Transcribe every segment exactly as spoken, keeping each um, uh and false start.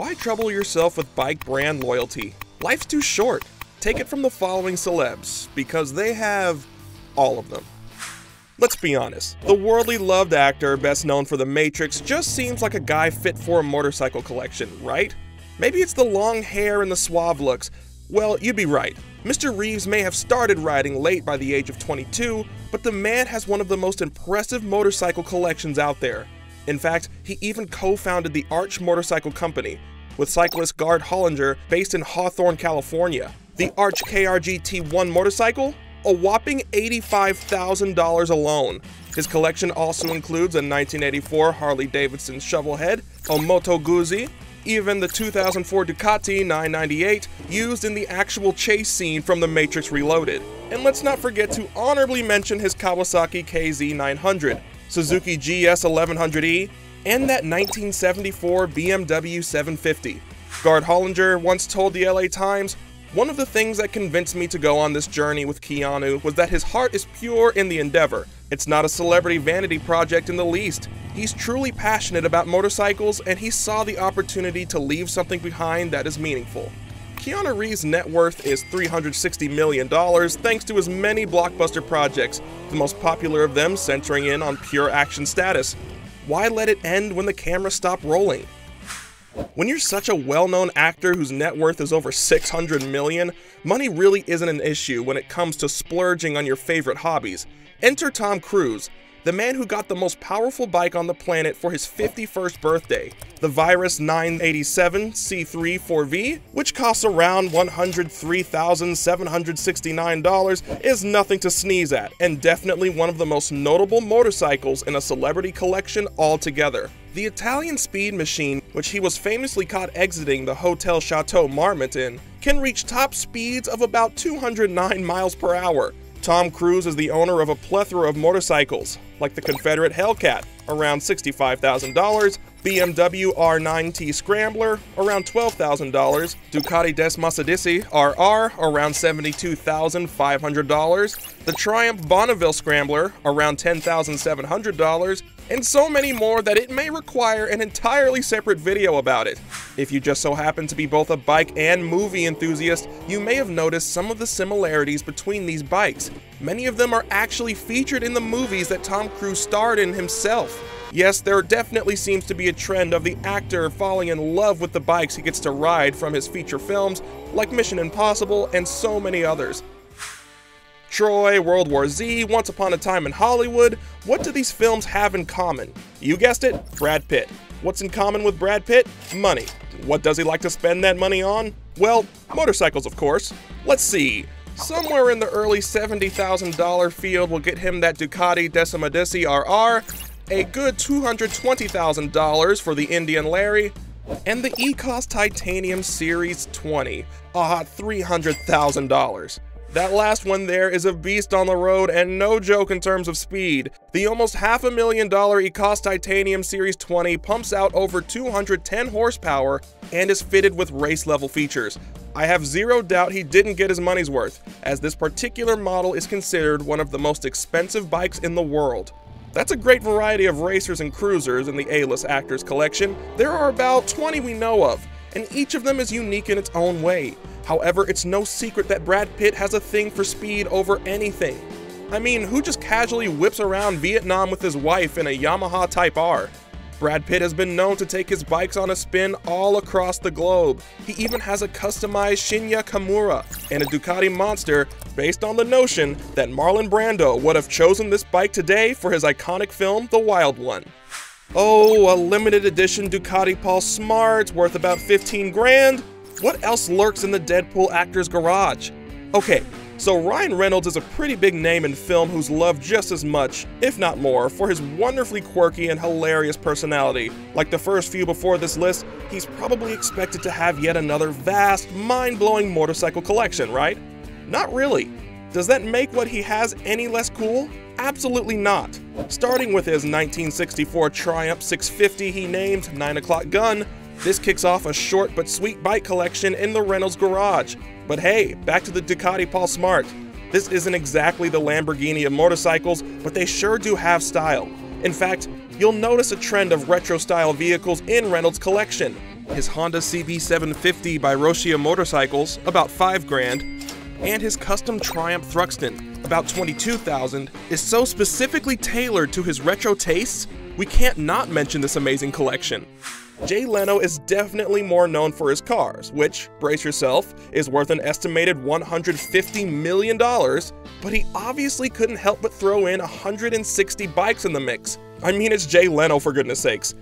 Why trouble yourself with bike brand loyalty? Life's too short. Take it from the following celebs, because they have all of them. Let's be honest, the worldly loved actor, best known for The Matrix, just seems like a guy fit for a motorcycle collection, right? Maybe it's the long hair and the suave looks. Well, you'd be right. Mister Reeves may have started riding late by the age of twenty-two, but the man has one of the most impressive motorcycle collections out there. In fact, he even co-founded the Arch Motorcycle Company with cyclist Gard Hollinger, based in Hawthorne, California. The Arch K R G T one motorcycle? A whopping eighty-five thousand dollars alone. His collection also includes a nineteen eighty-four Harley-Davidson Shovelhead, a Moto Guzzi, even the two thousand four Ducati nine ninety-eight used in the actual chase scene from The Matrix Reloaded. And let's not forget to honorably mention his Kawasaki K Z nine hundred, Suzuki G S eleven hundred E, and that nineteen seventy-four B M W seven fifty. Gard Hollinger once told the L A Times, "One of the things that convinced me to go on this journey with Keanu was that his heart is pure in the endeavor. It's not a celebrity vanity project in the least. He's truly passionate about motorcycles, and he saw the opportunity to leave something behind that is meaningful." Keanu Reeves' net worth is three hundred sixty million dollars thanks to his many blockbuster projects, the most popular of them centering in on pure action status. Why let it end when the camera stopped rolling? When you're such a well-known actor whose net worth is over six hundred million dollars, money really isn't an issue when it comes to splurging on your favorite hobbies. Enter Tom Cruise, the man who got the most powerful bike on the planet for his fifty-first birthday, the Virus nine eighty-seven C three four V, which costs around one hundred three thousand seven hundred sixty-nine dollars, is nothing to sneeze at, and definitely one of the most notable motorcycles in a celebrity collection altogether. The Italian speed machine, which he was famously caught exiting the Hotel Chateau Marmont in, can reach top speeds of about two hundred nine miles per hour. Tom Cruise is the owner of a plethora of motorcycles, like the Confederate Hellcat, around sixty-five thousand dollars, B M W R nine T Scrambler, around twelve thousand dollars, Ducati Desmosedici R R, around seventy-two thousand five hundred dollars, the Triumph Bonneville Scrambler, around ten thousand seven hundred dollars, and so many more that it may require an entirely separate video about it. If you just so happen to be both a bike and movie enthusiast, you may have noticed some of the similarities between these bikes. Many of them are actually featured in the movies that Tom Cruise starred in himself. Yes, there definitely seems to be a trend of the actor falling in love with the bikes he gets to ride from his feature films, like Mission Impossible and so many others. Troy, World War Z, Once Upon a Time in Hollywood. What do these films have in common? You guessed it, Brad Pitt. What's in common with Brad Pitt? Money. What does he like to spend that money on? Well, motorcycles, of course. Let's see. Somewhere in the early seventy thousand dollar field will get him that Ducati Desmosedici R R, a good two hundred twenty thousand dollars for the Indian Larry, and the Ecosse Titanium Series twenty, a hot three hundred thousand dollars. That last one there is a beast on the road, and no joke in terms of speed. The almost half a million dollar Ecosse Titanium Series twenty pumps out over two hundred ten horsepower and is fitted with race level features. I have zero doubt he didn't get his money's worth, as this particular model is considered one of the most expensive bikes in the world. That's a great variety of racers and cruisers in the A-list actors collection. There are about twenty we know of, and each of them is unique in its own way. However, it's no secret that Brad Pitt has a thing for speed over anything. I mean, who just casually whips around Vietnam with his wife in a Yamaha Type R? Brad Pitt has been known to take his bikes on a spin all across the globe. He even has a customized Shinya Kimura and a Ducati Monster based on the notion that Marlon Brando would have chosen this bike today for his iconic film, The Wild One. Oh, a limited edition Ducati Paul Smart worth about fifteen grand. What else lurks in the Deadpool actor's garage? Okay, so Ryan Reynolds is a pretty big name in film who's loved just as much, if not more, for his wonderfully quirky and hilarious personality. Like the first few before this list, he's probably expected to have yet another vast, mind-blowing motorcycle collection, right? Not really. Does that make what he has any less cool? Absolutely not. Starting with his nineteen sixty-four Triumph six fifty he named nine o'clock Gun, this kicks off a short but sweet bike collection in the Reynolds garage. But hey, back to the Ducati Paul Smart. This isn't exactly the Lamborghini of motorcycles, but they sure do have style. In fact, you'll notice a trend of retro-style vehicles in Reynolds' collection. his Honda C B seven fifty by Rochia Motorcycles, about five grand, and his custom Triumph Thruxton, about twenty-two thousand, is so specifically tailored to his retro tastes, we can't not mention this amazing collection. Jay Leno is definitely more known for his cars, which, brace yourself, is worth an estimated one hundred fifty million dollars, but he obviously couldn't help but throw in one hundred sixty bikes in the mix. I mean, it's Jay Leno, for goodness sakes.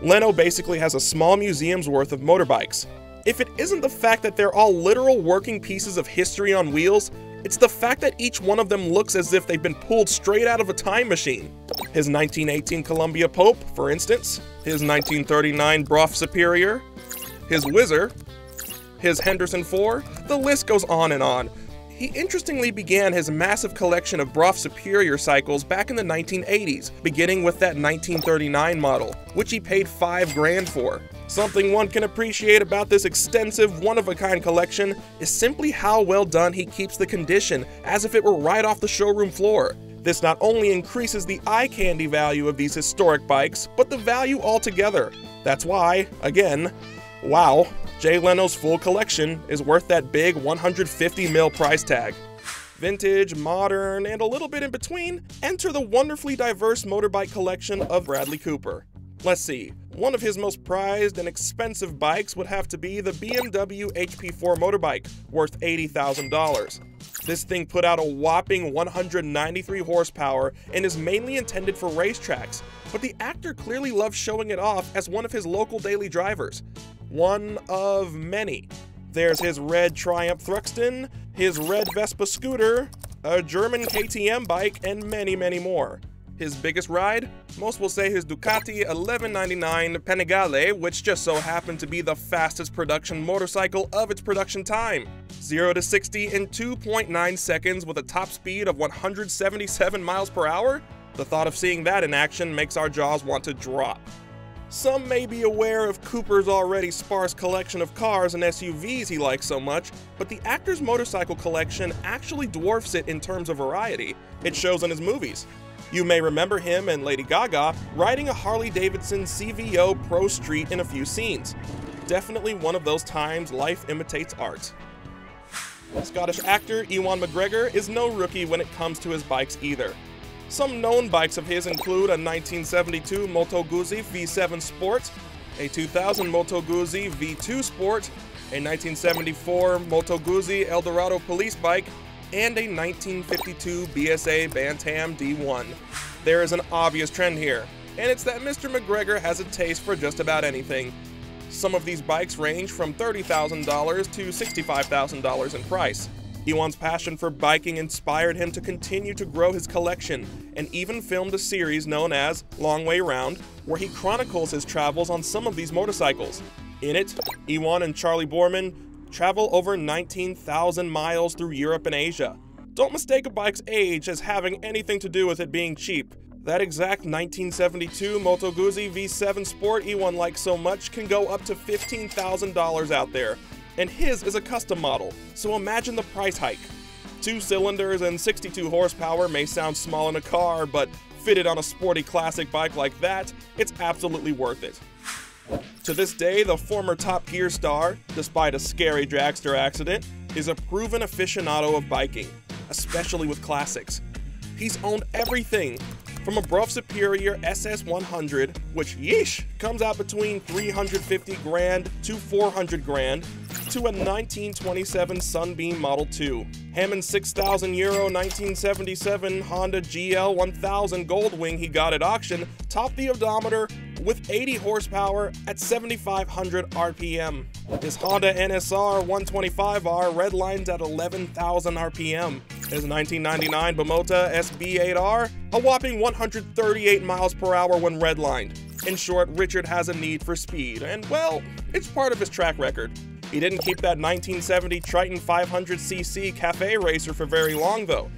Leno basically has a small museum's worth of motorbikes. If it isn't the fact that they're all literal working pieces of history on wheels, it's the fact that each one of them looks as if they've been pulled straight out of a time machine. His nineteen eighteen Columbia Pope, for instance, his nineteen thirty-nine Brough Superior, his Whizzer, his Henderson Four, the list goes on and on. He interestingly began his massive collection of Brough Superior cycles back in the nineteen eighties, beginning with that nineteen thirty-nine model, which he paid five grand for. Something one can appreciate about this extensive, one-of-a-kind collection is simply how well done he keeps the condition, as if it were right off the showroom floor. This not only increases the eye-candy value of these historic bikes, but the value altogether. That's why, again, wow, Jay Leno's full collection is worth that big one hundred fifty mil price tag. Vintage, modern, and a little bit in between, enter the wonderfully diverse motorbike collection of Bradley Cooper. Let's see, one of his most prized and expensive bikes would have to be the B M W H P four motorbike, worth eighty thousand dollars. This thing put out a whopping one hundred ninety-three horsepower and is mainly intended for racetracks, but the actor clearly loves showing it off as one of his local daily drivers. One of many. There's his red Triumph Thruxton, his red Vespa scooter, a German K T M bike, and many, many more. His biggest ride? Most will say his Ducati eleven ninety-nine Panigale, which just so happened to be the fastest production motorcycle of its production time. zero to sixty in two point nine seconds with a top speed of one hundred seventy-seven miles per hour? The thought of seeing that in action makes our jaws want to drop. Some may be aware of Cooper's already sparse collection of cars and S U Vs he likes so much, but the actor's motorcycle collection actually dwarfs it in terms of variety. It shows in his movies. You may remember him and Lady Gaga riding a Harley-Davidson C V O Pro Street in a few scenes. Definitely one of those times life imitates art. Scottish actor Ewan McGregor is no rookie when it comes to his bikes either. Some known bikes of his include a nineteen seventy-two Moto Guzzi V seven Sport, a two thousand Moto Guzzi V two Sport, a nineteen seventy-four Moto Guzzi Eldorado Police Bike, and a nineteen fifty-two B S A Bantam D one. There is an obvious trend here, and it's that Mister McGregor has a taste for just about anything. Some of these bikes range from thirty thousand dollars to sixty-five thousand dollars in price. Ewan's passion for biking inspired him to continue to grow his collection, and even filmed a series known as Long Way Round, where he chronicles his travels on some of these motorcycles. In it, Ewan and Charlie Borman travel over nineteen thousand miles through Europe and Asia. Don't mistake a bike's age as having anything to do with it being cheap. That exact nineteen seventy-two Moto Guzzi V seven Sport Ewan likes so much can go up to fifteen thousand dollars out there. And his is a custom model, so imagine the price hike. Two cylinders and sixty-two horsepower may sound small in a car, but fitted on a sporty classic bike like that, it's absolutely worth it. To this day, the former Top Gear star, despite a scary dragster accident, is a proven aficionado of biking, especially with classics. He's owned everything, from a Brough Superior S S one hundred, which, yeesh, comes out between three hundred fifty grand to four hundred grand, to a nineteen twenty-seven Sunbeam Model two, Hammond's six thousand euro nineteen seventy-seven Honda G L one thousand Goldwing he got at auction topped the odometer with eighty horsepower at seventy-five hundred R P M. His Honda N S R one twenty-five R redlines at eleven thousand R P M. His nineteen ninety-nine Bimota S B eight R, a whopping one hundred thirty-eight miles per hour when redlined. In short, Richard has a need for speed, and well, it's part of his track record. He didn't keep that nineteen seventy Triton five hundred c c cafe racer for very long though.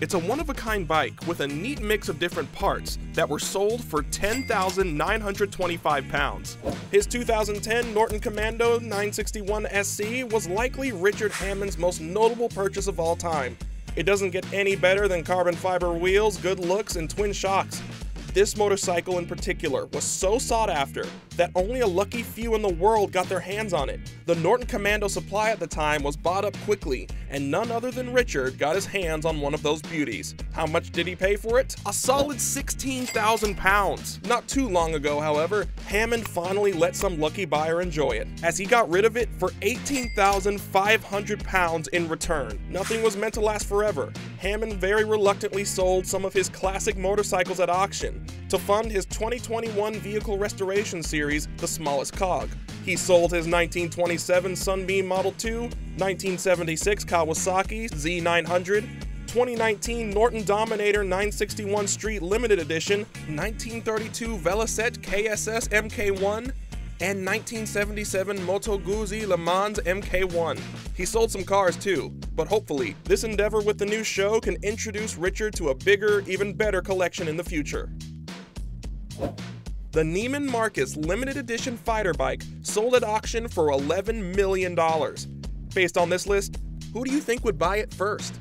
It's a one-of-a-kind bike with a neat mix of different parts that were sold for ten thousand nine hundred twenty-five pounds. His two thousand ten Norton Commando nine sixty-one S C was likely Richard Hammond's most notable purchase of all time. It doesn't get any better than carbon fiber wheels, good looks, and twin shocks. This motorcycle in particular was so sought after that only a lucky few in the world got their hands on it. The Norton Commando supply at the time was bought up quickly, and none other than Richard got his hands on one of those beauties. How much did he pay for it? A solid sixteen thousand pounds. Not too long ago, however, Hammond finally let some lucky buyer enjoy it, as he got rid of it for eighteen thousand five hundred pounds in return. Nothing was meant to last forever. Hammond very reluctantly sold some of his classic motorcycles at auction to fund his twenty twenty-one vehicle restoration series, The Smallest Cog. He sold his nineteen twenty-seven Sunbeam Model two, nineteen seventy-six Kawasaki Z nine hundred, twenty nineteen Norton Dominator nine sixty-one Street Limited Edition, nineteen thirty-two Velocette K S S M K one, and nineteen seventy-seven Moto Guzzi Le Mans M K one. He sold some cars too, but hopefully this endeavor with the new show can introduce Richard to a bigger, even better collection in the future. The Neiman Marcus limited edition fighter bike sold at auction for eleven million dollars. Based on this list, who do you think would buy it first?